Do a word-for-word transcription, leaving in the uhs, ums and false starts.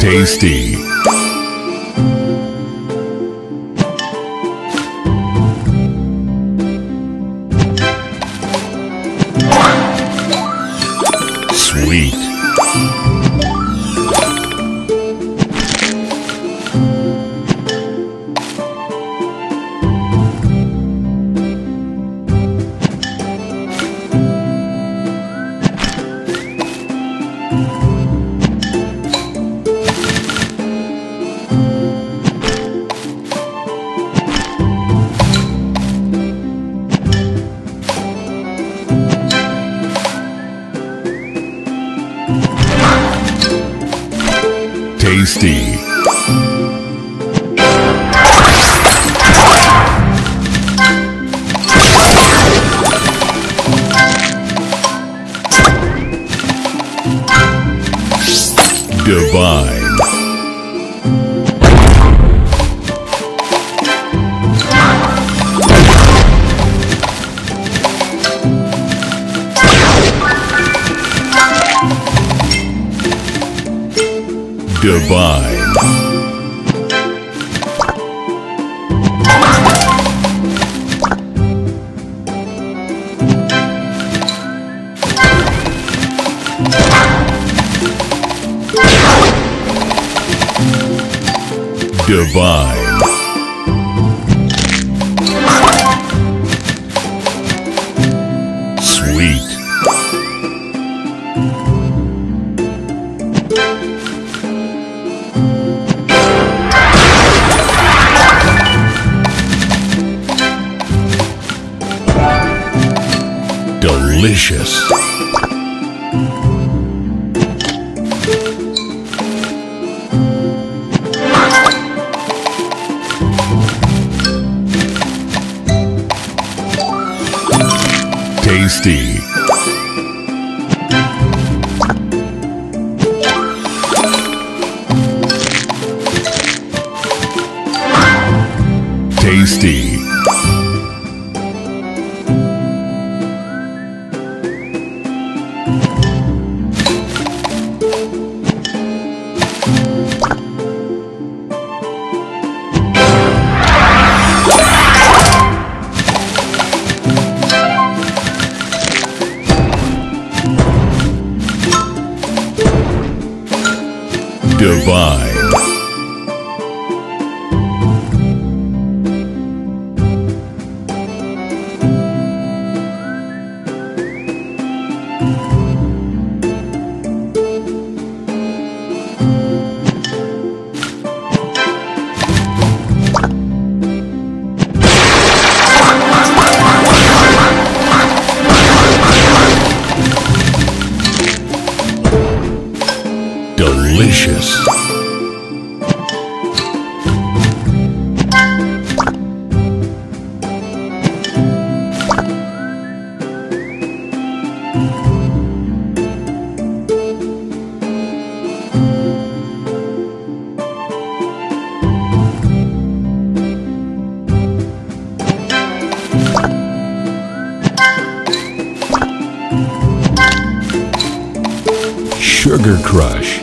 tasty. Sweet. Tasty. Divine. Divine. Divine. Sweet. Delicious. Tasty. Tasty. Divine. Delicious. Sugar Crush.